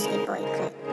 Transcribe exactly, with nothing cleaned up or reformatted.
is good boy Clip.